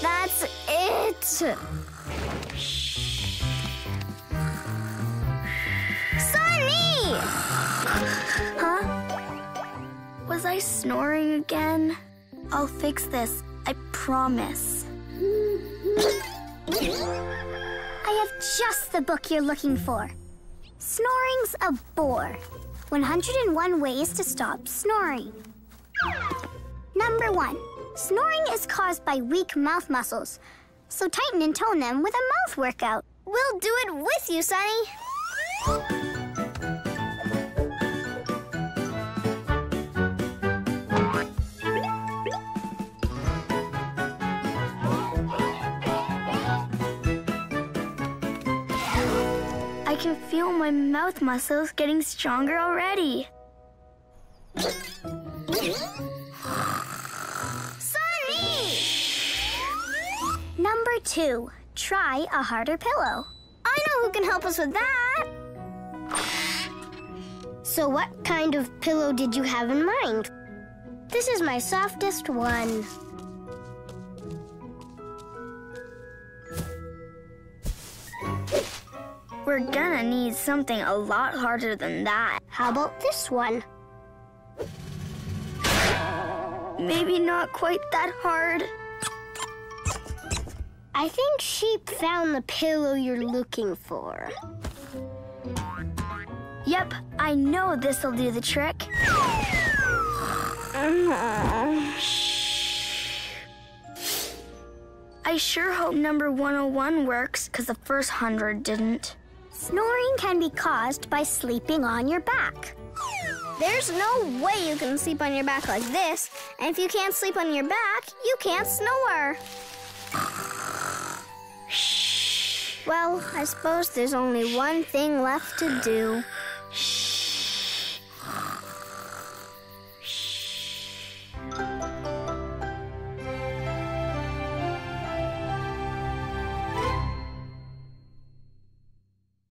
That's it. Sunny! Huh? Was I snoring again? I'll fix this. I promise. I have just the book you're looking for. Snoring's a bore. 101 ways to stop snoring. Number 1, snoring is caused by weak mouth muscles, so tighten and tone them with a mouth workout. We'll do it with you, Sunny. I can feel my mouth muscles getting stronger already. Sunny! Number 2, try a harder pillow. I know who can help us with that. So what kind of pillow did you have in mind? This is my softest one. We're gonna need something a lot harder than that. How about this one? Maybe not quite that hard. I think Sheep found the pillow you're looking for. Yep, I know this'll do the trick. I sure hope number 101 works, because the first 100 didn't. Snoring can be caused by sleeping on your back. There's no way you can sleep on your back like this. And if you can't sleep on your back, you can't snore. Well, I suppose there's only one thing left to do.